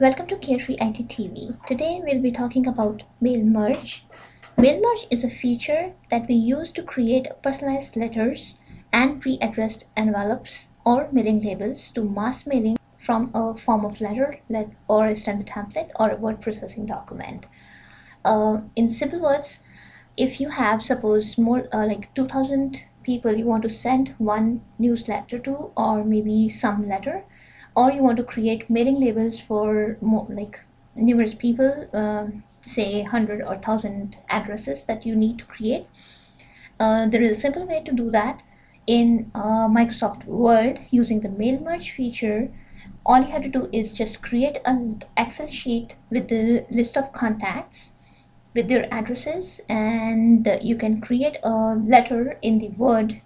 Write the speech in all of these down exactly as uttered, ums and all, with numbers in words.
Welcome to CarefreeIT T V. Today we'll be talking about Mail Merge. Mail Merge is a feature that we use to create personalized letters and pre-addressed envelopes or mailing labels to mass mailing from a form of letter or a standard template or a word processing document. Uh, in simple words, if you have suppose more uh, like two thousand people you want to send one newsletter to, or maybe some letter, or you want to create mailing labels for more like numerous people, uh, say one hundred or one thousand addresses that you need to create. Uh, there is a simple way to do that in uh, Microsoft Word using the Mail Merge feature. All you have to do is just create an Excel sheet with the list of contacts with their addresses, and you can create a letter in the Word,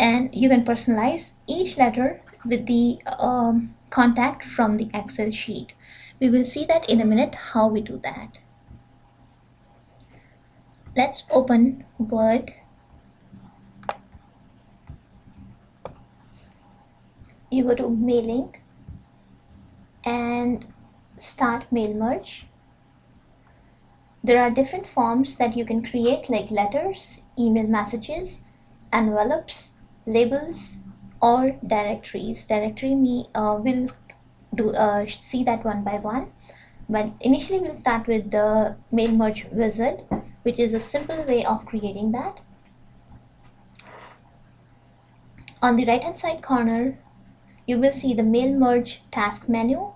and you can personalize each letter with the um, contact from the Excel sheet. We will see that in a minute how we do that. Let's open Word. You go to Mailing and start Mail Merge. There are different forms that you can create, like letters, email messages, envelopes, labels, or directories. Directory me uh, will do uh, see that one by one, but initially we'll start with the Mail Merge wizard, which is a simple way of creating that. On the right hand side corner you will see the Mail Merge task menu.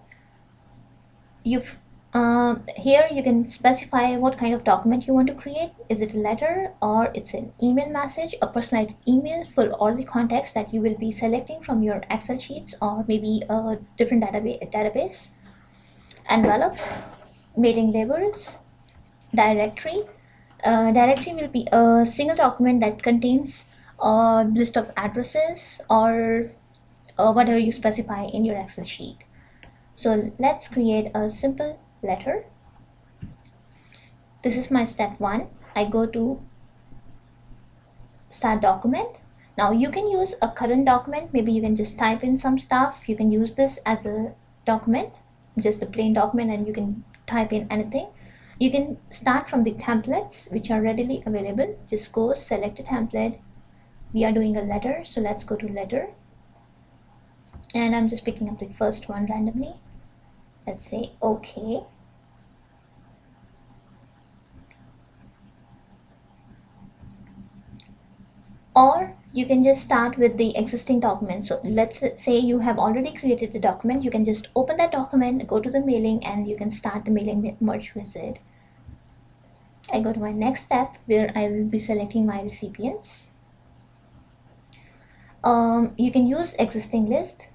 You've uh, here you can specify what kind of document you want to create. Is it a letter, or it's an email message, a personalized email for all the contacts that you will be selecting from your Excel sheets or maybe a different database database, envelopes, mailing labels, directory. Uh, directory will be a single document that contains a list of addresses or or whatever you specify in your Excel sheet. So let's create a simple letter. This is my step one. I go to Start Document. Now you can use a current document. Maybe you can just type in some stuff. You can use this as a document, just a plain document, and you can type in anything. You can start from the templates which are readily available. Just go select a template. We are doing a letter, so let's go to letter. And I'm just picking up the first one randomly. Let's say okay. Or you can just start with the existing document. So let's say you have already created a document. You can just open that document, go to the mailing, and you can start the Mailing Merge wizard. I go to my next step where I will be selecting my recipients. Um, you can use existing list.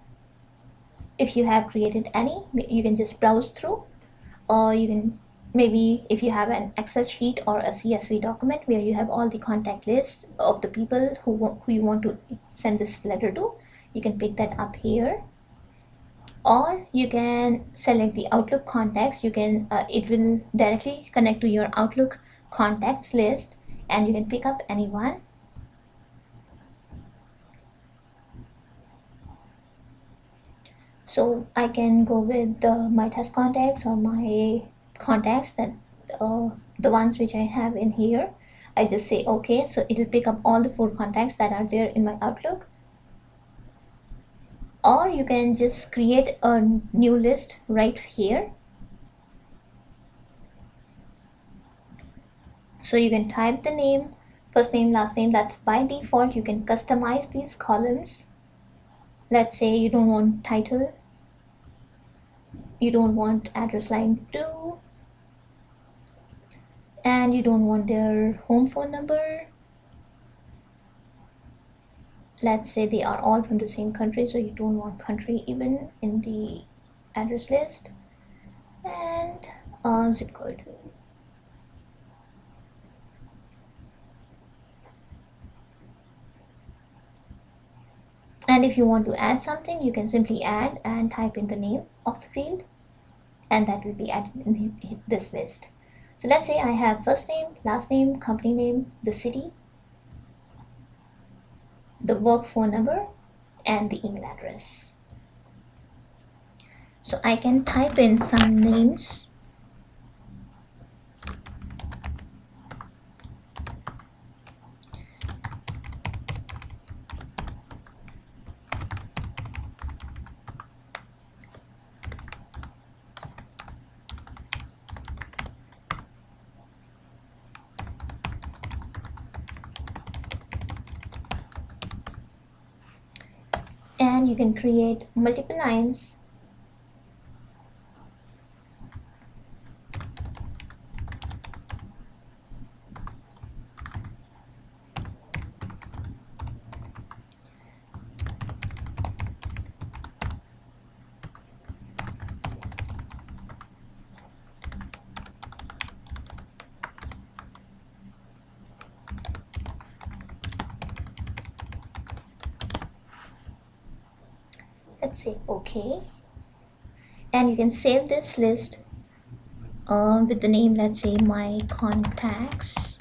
If you have created any, you can just browse through, or you can maybe if you have an Excel sheet or a C S V document where you have all the contact lists of the people who, who you want to send this letter to, you can pick that up here. Or you can select the Outlook contacts. You can uh, it will directly connect to your Outlook contacts list, and you can pick up anyone. So I can go with uh, my test contacts or my contacts, that uh, the ones which I have in here. I just say okay, so it will pick up all the four contacts that are there in my Outlook. Or you can just create a new list right here. So you can type the name, first name, last name. That's by default. You can customize these columns. Let's say you don't want title, you don't want address line two, and you don't want their home phone number. Let's say they are all from the same country, so you don't want country even in the address list, and uh, zip code. And if you want to add something, you can simply add and type in the name of the field, and that will be added in this list. So let's say I have first name, last name, company name, the city, the work phone number, and the email address. So I can type in some names. And you can create multiple lines. Say okay, and you can save this list uh, with the name, let's say my contacts,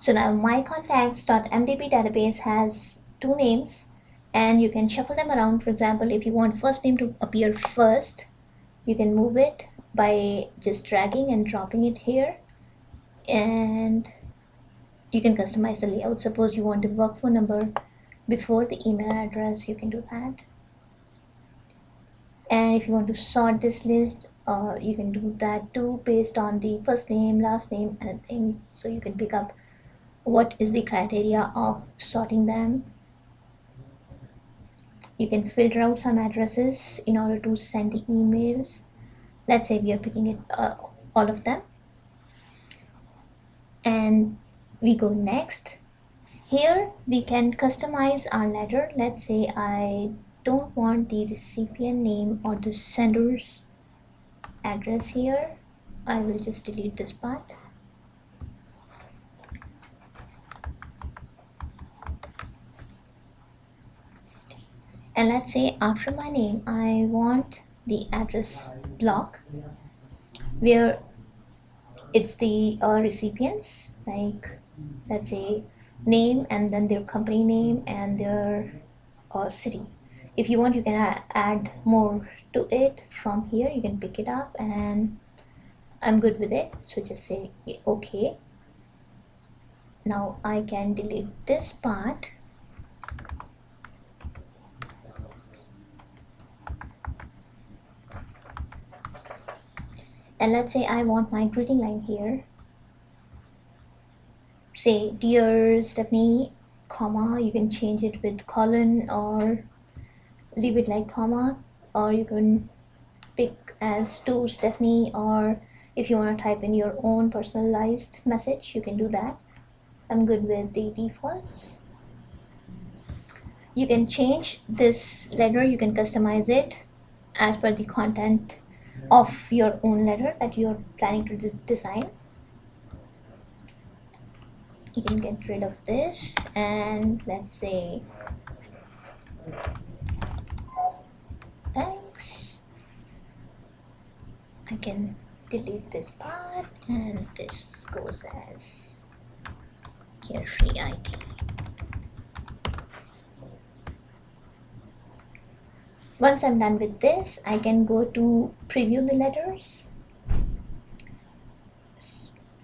so now my contacts.mdb database has two names and you can shuffle them around. For example, if you want first name to appear first, you can move it by just dragging and dropping it here, and you can customize the layout. Suppose you want the work phone number before the email address, you can do that. And if you want to sort this list, uh, you can do that too, based on the first name, last name, and things. So you can pick up what is the criteria of sorting them. You can filter out some addresses in order to send the emails. Let's say we are picking it uh, all of them. And we go next. Here we can customize our letter. Let's say I don't want the recipient name or the sender's address here. I will just delete this part. And let's say after my name, I want the address block where it's the uh, recipients, like let's say name and then their company name and their uh, city. If you want, you can add more to it from here. You can pick it up, and I'm good with it, so just say okay. Now I can delete this part. And let's say I want my greeting line here. Say dear Stephanie, comma, you can change it with colon or leave it like comma, or you can pick as to Stephanie, or if you want to type in your own personalized message, you can do that. I'm good with the defaults. You can change this letter, you can customize it as per the content of your own letter that you're planning to design. You can get rid of this, and let's say thanks. I can delete this part, and this goes as CarefreeIT. Once I'm done with this, I can go to preview the letters.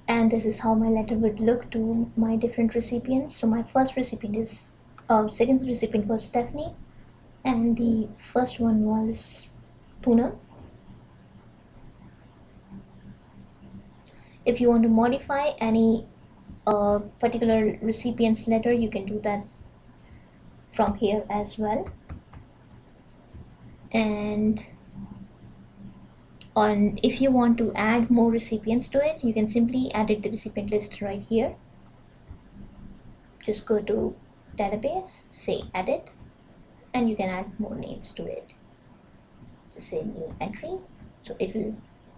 And this is how my letter would look to my different recipients. So my first recipient is, uh, second recipient was Stephanie, and the first one was Poonam. If you want to modify any uh, particular recipient's letter, you can do that from here as well. And on if you want to add more recipients to it, you can simply edit the recipient list right here. Just go to database, say edit, and you can add more names to it. Just say new entry, so it will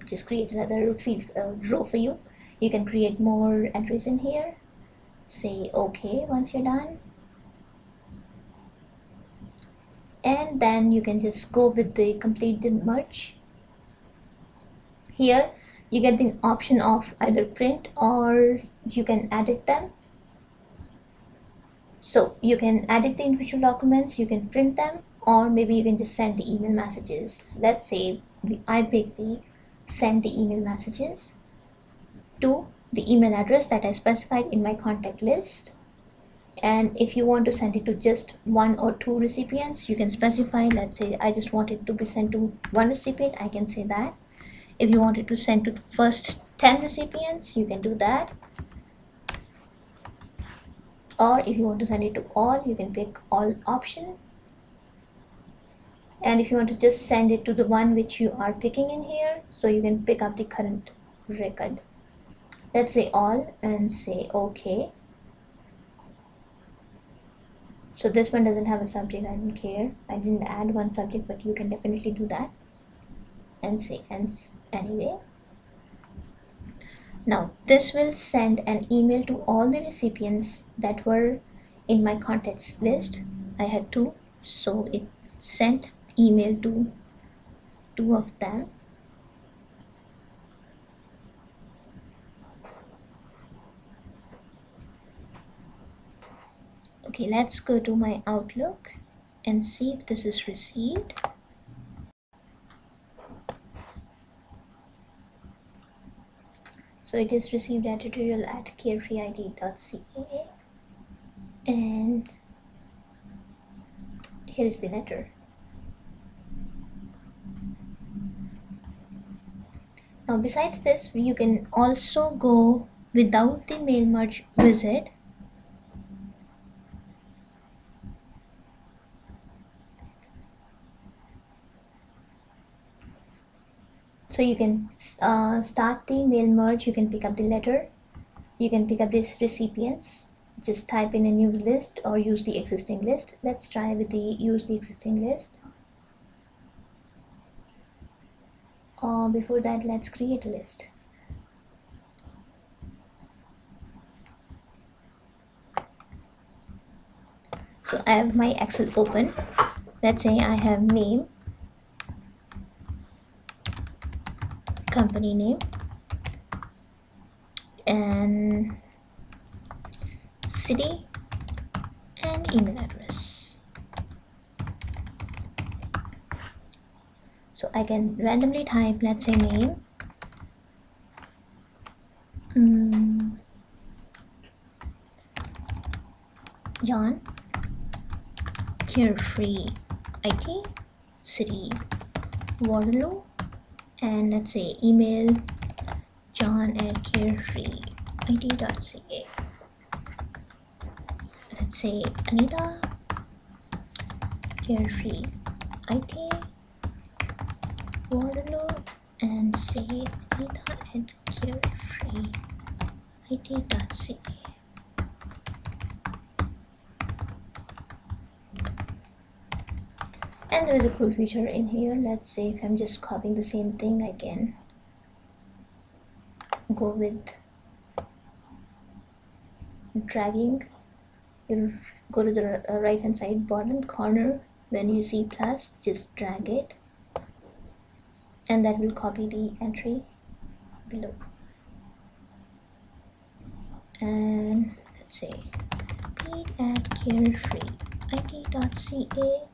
just create another field, uh, row for you. You can create more entries in here. Say okay once you're done, and then you can just go with the complete the merge. Here you get the option of either print or you can edit them. So you can edit the individual documents, you can print them, or maybe you can just send the email messages. Let's say I pick the send the email messages to the email address that I specified in my contact list. And if you want to send it to just one or two recipients, you can specify. Let's say I just want it to be sent to one recipient, I can say that. If you want it to send to the first ten recipients, you can do that. Or if you want to send it to all, you can pick all option. And if you want to just send it to the one which you are picking in here, so you can pick up the current record. Let's say all and say OK. So this one doesn't have a subject, I don't care. I didn't add one subject, but you can definitely do that. And say and anyway. Now this will send an email to all the recipients that were in my contacts list. I had two, so it sent email to two of them. Okay, let's go to my Outlook and see if this is received. So it is received at tutorial at carefree I T dot c a, and here is the letter. Now besides this, you can also go without the Mail Merge wizard . So you can uh, start the Mail Merge, you can pick up the letter, you can pick up these recipients, just type in a new list or use the existing list. Let's try with the use the existing list. Uh, before that, let's create a list. So I have my Excel open. Let's say I have name, company name, and city, and email address. So I can randomly type, let's say name, mm, John, CarefreeIT, city, Waterloo, and let's say email john at carefree I T dot c a. Let's say Anita, CarefreeIT, Waterloo, and say Anita at carefree I T dot c a. And there is a cool feature in here. Let's say if I'm just copying the same thing, I can go with dragging. You'll go to the right hand side bottom corner when you see plus, just drag it, and that will copy the entry below. And let's say pete at carefree I T dot c a.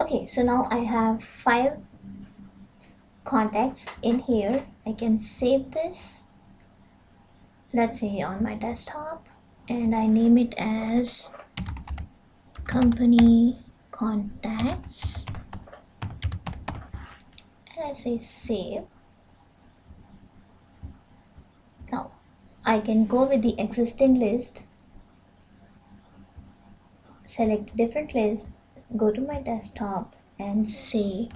Okay, so now I have five contacts in here. I can save this, let's say on my desktop, and I name it as company contacts, and I say save. Now I can go with the existing list, select different list, go to my desktop and say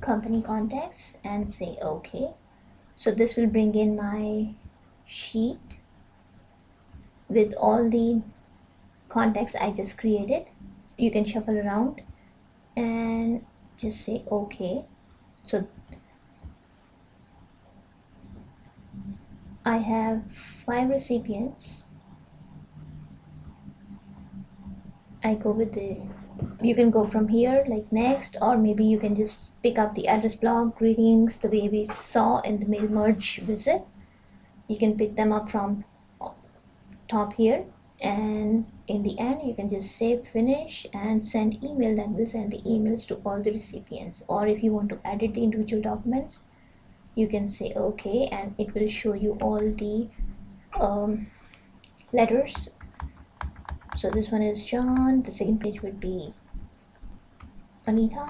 company contacts and say OK. So this will bring in my sheet with all the contacts I just created. You can shuffle around and just say okay. So I have five recipients. I go with the, you can go from here like next, or maybe you can just pick up the address block, greetings, the way we saw in the mail merge visit. You can pick them up from top here, and in the end you can just save, finish, and send email. That will send the emails to all the recipients. Or if you want to edit the individual documents, you can say okay, and it will show you all the um, letters. So this one is John, the second page would be Anita,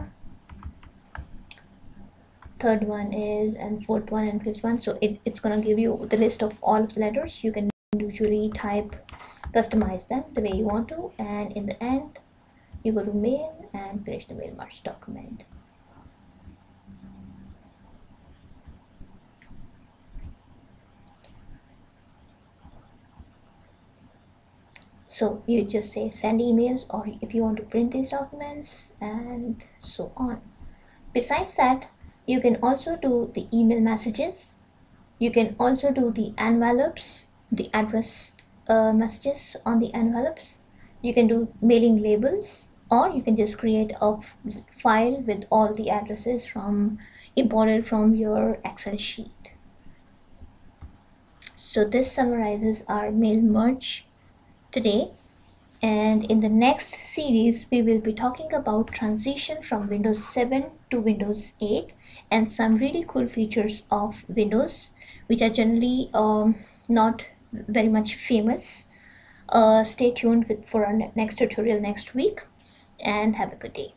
third one is, and fourth one and fifth one. So it, it's gonna give you the list of all of the letters. You can usually type, customize them the way you want to, and in the end you go to mail and finish the mail merge document. So you just say send emails, or if you want to print these documents, and so on. Besides that, you can also do the email messages. You can also do the envelopes, the address uh, messages on the envelopes. You can do mailing labels, or you can just create a file with all the addresses from imported from your Excel sheet. So this summarizes our mail merge today, and in the next series we will be talking about transition from Windows seven to Windows eight and some really cool features of Windows which are generally um, not very much famous. Uh, stay tuned with, for our next tutorial next week, and have a good day.